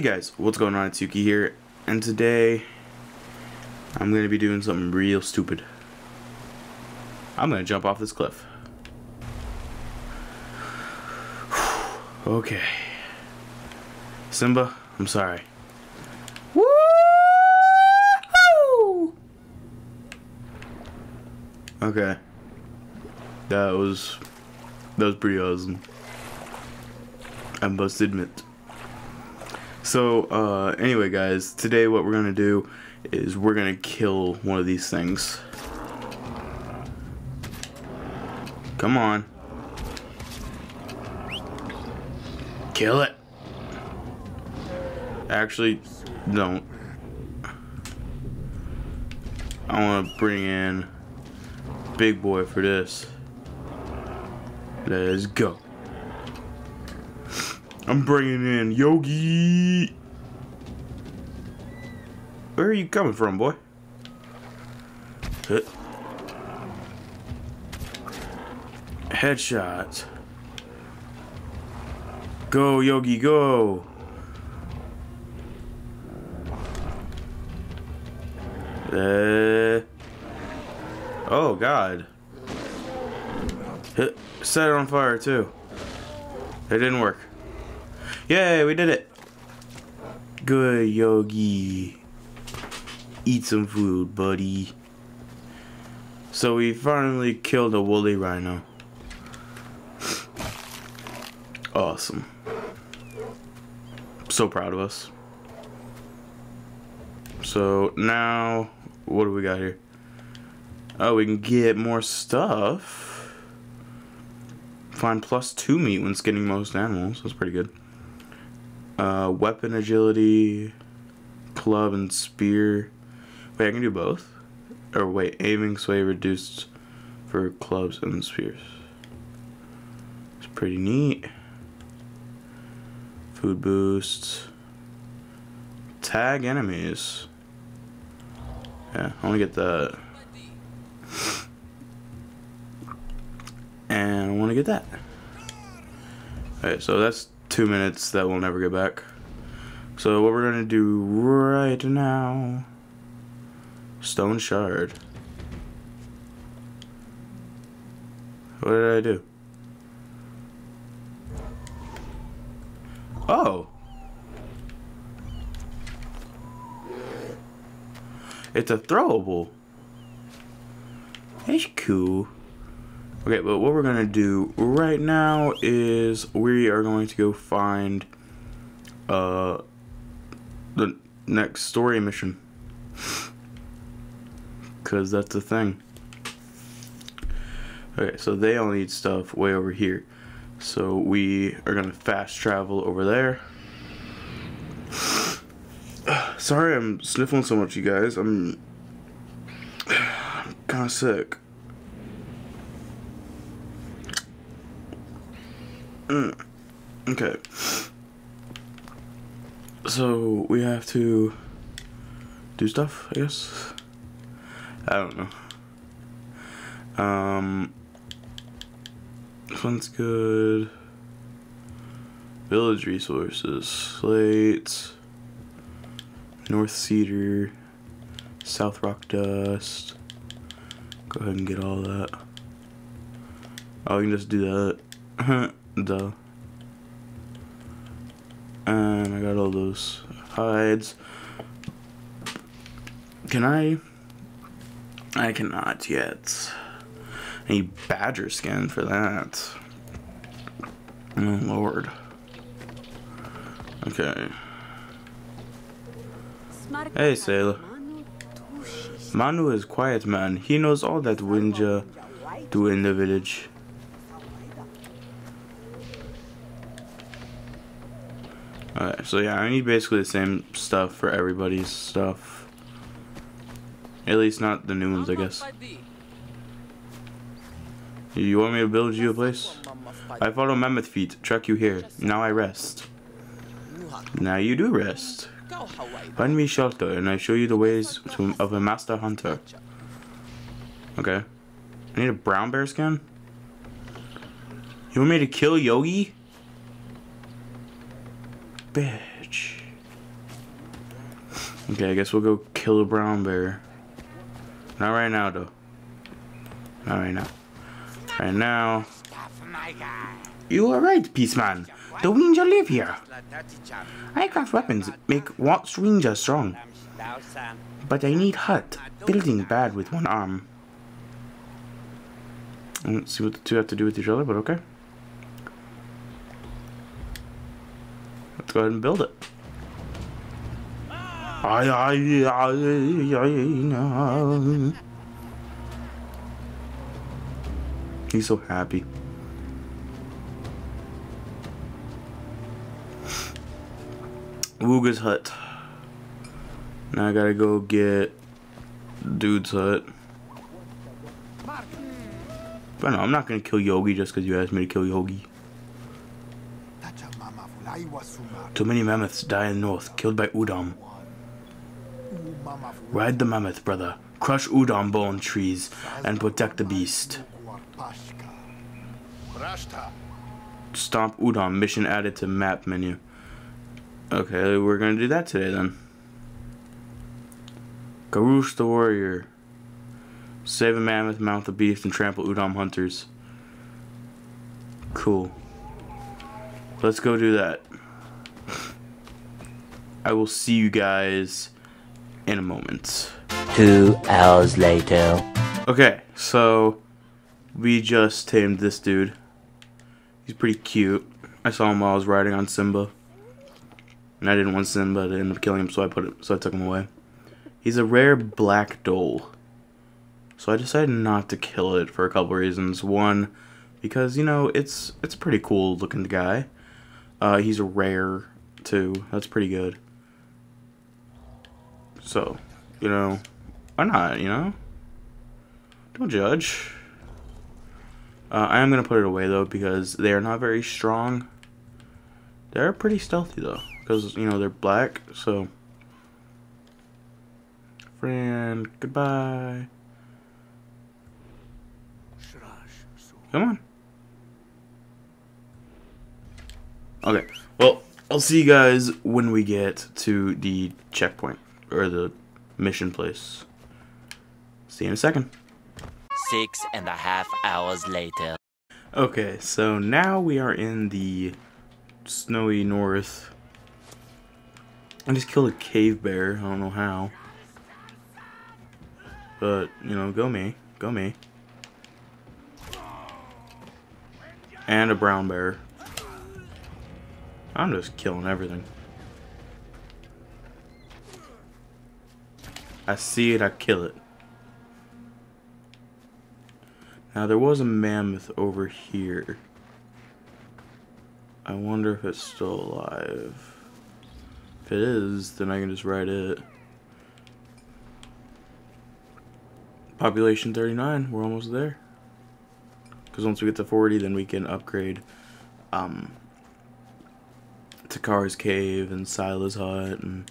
Hey guys, what's going on? It's Yuki here, and today I'm going to be doing something real stupid. I'm going to jump off this cliff. Okay. Simba, I'm sorry. Woo-hoo! Okay. That was pretty awesome. I must admit. So, anyway guys, today what we're gonna do is we're gonna kill one of these things. Come on. Kill it. Actually, don't. I wanna bring in Big Boy for this. Let's go. I'm bringing in Yogi. Where are you coming from, boy? Headshot. Go, Yogi, go. Oh, God. Set it on fire, too. It didn't work. Yay, we did it. Good, Yogi. Eat some food, buddy. So we finally killed a woolly rhino. Awesome. So proud of us. So now, what do we got here? Oh, we can get more stuff. Find +2 meat when skinning most animals. That's pretty good. Weapon agility, club and spear. Wait, I can do both? Or wait, aiming sway reduced for clubs and spears. It's pretty neat. Food boosts. Tag enemies. Yeah, I wanna get that. And I wanna get that. Alright, so that's 2 minutes that we'll never get back. So what we're gonna do right now, stone shard. What did I do? Oh, it's a throwable. That's cool. Okay, but what we're gonna do right now is we are going to go find the next story mission, because that's the thing. Okay, so they all need stuff way over here, so we are gonna fast travel over there. Sorry, I'm sniffling so much, you guys. I'm kind of sick. Okay, so we have to do stuff, I guess. I don't know. This one's good. Village resources, slates, north cedar, south rock dust. Go ahead and get all that. Oh, you can just do that. Duh. And I got all those hides. Can I? I cannot yet. I need badger skin for that. Oh lord. Okay. Hey sailor. Manu is quiet man. He knows all that Winja do in the village. Alright, so yeah, I need basically the same stuff for everybody's stuff. At least not the new ones, I guess. You want me to build you a place? I follow mammoth feet, track you here. Now I rest. Now you do rest. Find me shelter, and I show you the ways of a master hunter. Okay. I need a brown bear skin? You want me to kill Yogi? Bitch. Okay, I guess we'll go kill a brown bear. Not right now, though. Not right now. Right now. You are right, Peaceman. The Winja live here. I craft weapons, make wants Winja strong. But I need hut. Building bad with one arm. I don't see what the two have to do with each other, but okay. Let's go ahead and build it. He's so happy. Wooga's hut. Now I gotta go get dude's hut. But no, I'm not gonna kill Yogi just because you asked me to kill Yogi. Too many mammoths die in north, killed by Udam. Ride the mammoth, brother. Crush Udam bone trees and protect the beast. Stomp Udam, mission added to map menu. Okay, we're gonna do that today then. Garush the warrior. Save a mammoth, mount the beast, and trample Udam hunters. Cool. Let's go do that. I will see you guys in a moment. 2 hours later. Okay, so we just tamed this dude. He's pretty cute. I saw him while I was riding on Simba. And I didn't want Simba to end up killing him, so I took him away. He's a rare black dole. So I decided not to kill it for a couple reasons. One, because, you know, it's a pretty cool looking guy. He's a rare too. That's pretty good. So, you know, why not, you know? Don't judge. I am gonna put it away though, because they are not very strong. They're pretty stealthy though, because, you know, they're black, so. Friend, goodbye. Come on. Okay, well, I'll see you guys when we get to the checkpoint, or the mission place. See you in a second. 6.5 hours later. Okay, so now we are in the snowy north. I just killed a cave bear, I don't know how. But, you know, go me, go me. And a brown bear. I'm just killing everything. I see it, I kill it. Now there was a mammoth over here. I wonder if it's still alive. If it is, then I can just ride it. Population 39, we're almost there. Because once we get to 40, then we can upgrade Takara's cave and Silas' hut and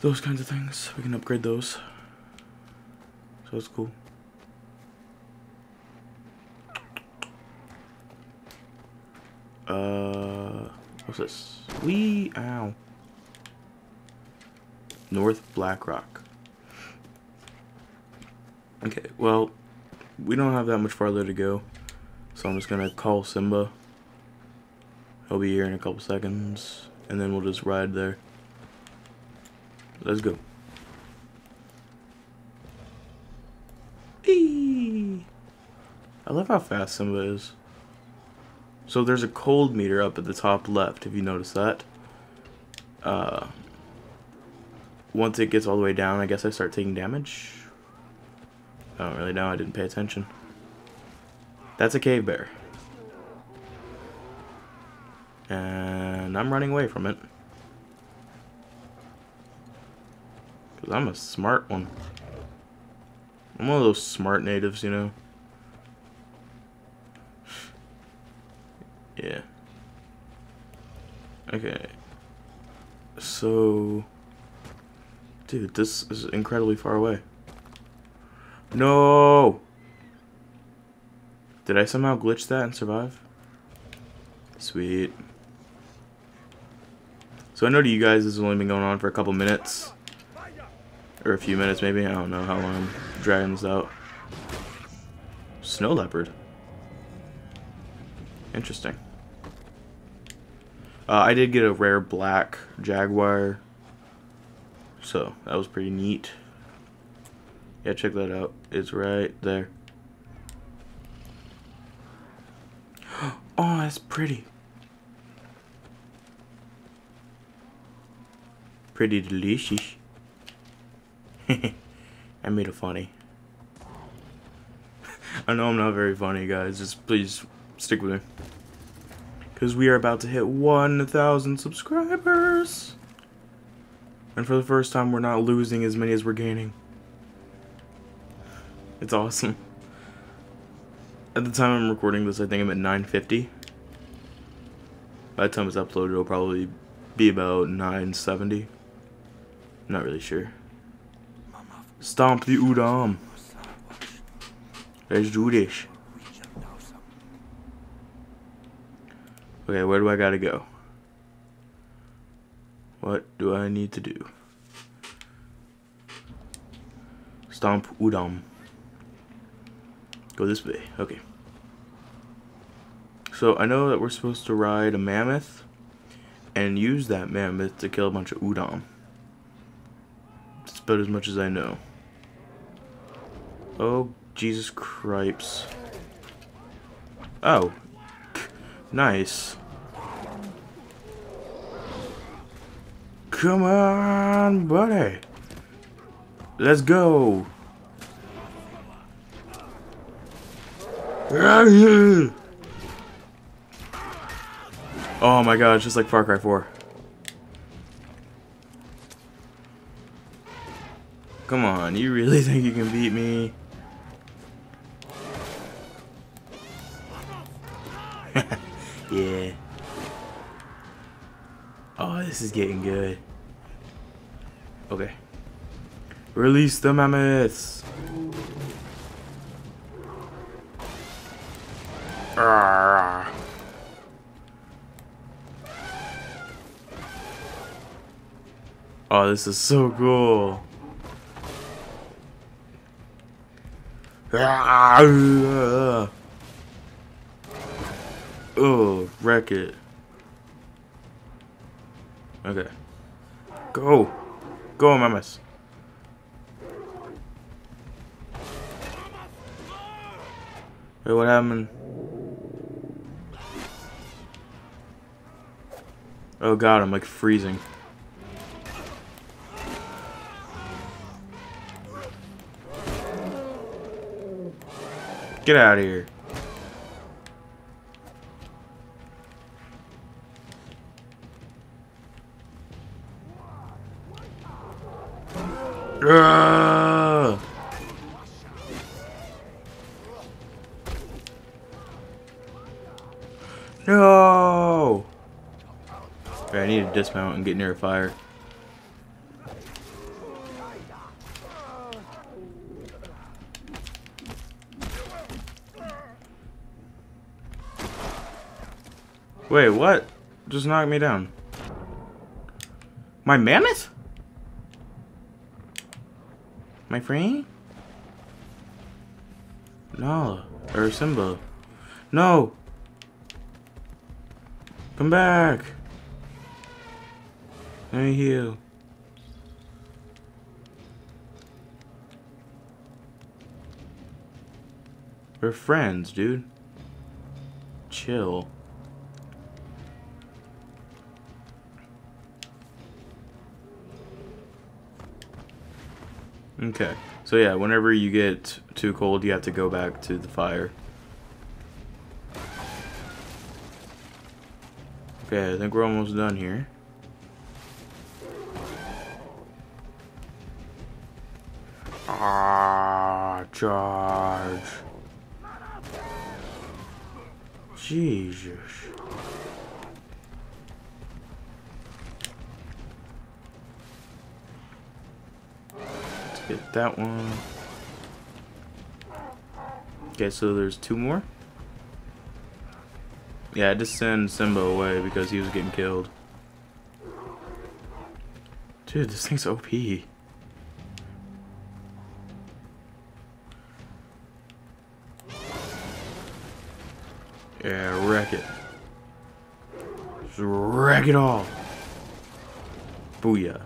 those kinds of things. We can upgrade those. So it's cool. What's this? Wee! Ow. North Blackrock. Okay, well, we don't have that much farther to go, so I'm just gonna call Simba. He'll be here in a couple seconds, and then we'll just ride there. Let's go. Eee! I love how fast Simba is. So there's a cold meter up at the top left, if you notice that. Once it gets all the way down, I guess I start taking damage. I don't really know, I didn't pay attention. That's a cave bear. And I'm running away from it. Because I'm a smart one. I'm one of those smart natives, you know? Yeah. Okay. So. Dude, this is incredibly far away. No! Did I somehow glitch that and survive? Sweet. So I know to you guys this has only been going on for a couple minutes. Or a few minutes, maybe. I don't know how long I'm dragging this out. Snow leopard. Interesting. I did get a rare black jaguar, so that was pretty neat. Yeah, check that out. It's right there. Oh, that's pretty. Pretty delicious. I made it funny. I know I'm not very funny, guys. Just please stick with me. Because we are about to hit 1,000 subscribers. And for the first time, we're not losing as many as we're gaining. It's awesome. At the time I'm recording this, I think I'm at 950. By the time it's uploaded, it'll probably be about 970. I'm not really sure. Stomp the Udam. Let's do this. Okay, where do I gotta go? What do I need to do? Stomp Udam. Go this way. Okay. So I know that we're supposed to ride a mammoth and use that mammoth to kill a bunch of Udam. That's about as much as I know. Oh, Jesus Christ. Oh. Nice. Come on, buddy. Let's go. Oh my god, it's just like Far Cry 4. Come on, you really think you can beat me? Yeah. Oh, this is getting good. Okay. Release the mammoths. Arrgh. Oh, this is so cool. Arrgh. Oh, wreck it. Okay. Go. Go, mamas. Wait, what happened? Oh god, I'm like freezing. Get out of here. Ugh. No. I need to dismount and get near a fire. Wait, what? Just knocked me down. My mammoth? My friend? No. Or Simba. No! Come back! Let me heal. We're friends, dude. Chill. Okay. So yeah, whenever you get too cold, you have to go back to the fire. Okay, I think we're almost done here. Ah, charge. Jesus. Let's get that one. Okay, so there's two more. Yeah, I just send Simba away because he was getting killed. Dude, this thing's OP. Yeah, wreck it. Just wreck it all. Booyah.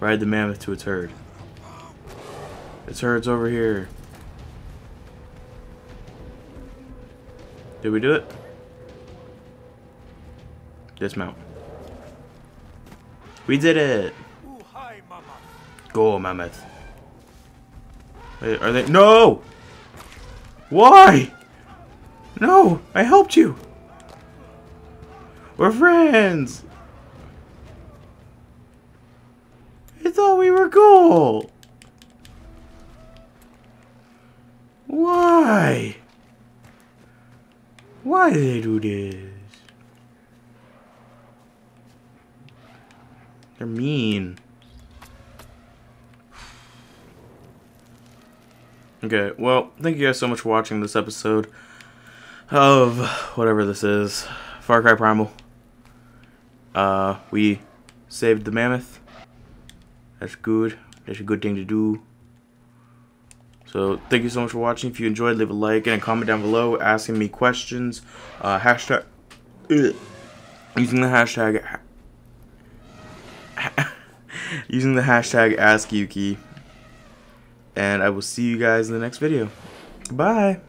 Ride the mammoth to its herd. Its herd's over here. Did we do it? Dismount. We did it! Go, mammoth. Wait, are they? No! Why? No! I helped you! We're friends! I thought we were cool! Why? Why do they do this? They're mean. Okay, well, thank you guys so much for watching this episode of whatever this is, Far Cry Primal. We saved the mammoth. That's good. That's a good thing to do. So, thank you so much for watching. If you enjoyed, leave a like and a comment down below asking me questions. Hashtag... Ugh, using the hashtag... using the hashtag AskYuki. And I will see you guys in the next video. Bye!